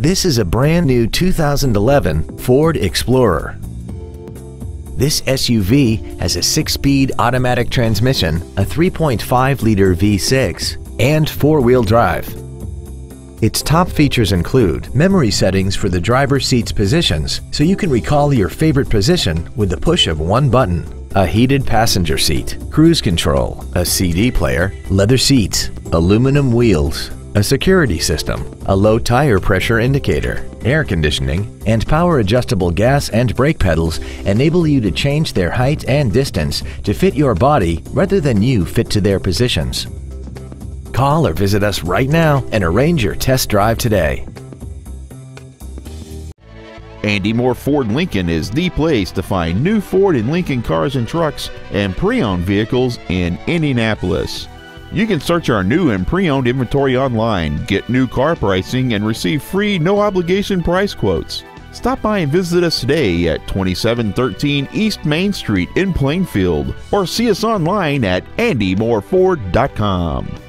This is a brand new 2011 Ford Explorer. This SUV has a 6-speed automatic transmission, a 3.5-liter V6, and 4-wheel drive. Its top features include memory settings for the driver's seat's positions, so you can recall your favorite position with the push of one button, a heated passenger seat, cruise control, a CD player, leather seats, aluminum wheels, a security system, a low tire pressure indicator, air conditioning, and power adjustable gas and brake pedals enable you to change their height and distance to fit your body rather than you fit to their positions. Call or visit us right now and arrange your test drive today. Andy Mohr Ford Lincoln is the place to find new Ford and Lincoln cars and trucks and pre-owned vehicles in Indianapolis. You can search our new and pre-owned inventory online, get new car pricing, and receive free, no-obligation price quotes. Stop by and visit us today at 2713 East Main Street in Plainfield, or see us online at andymohrford.com.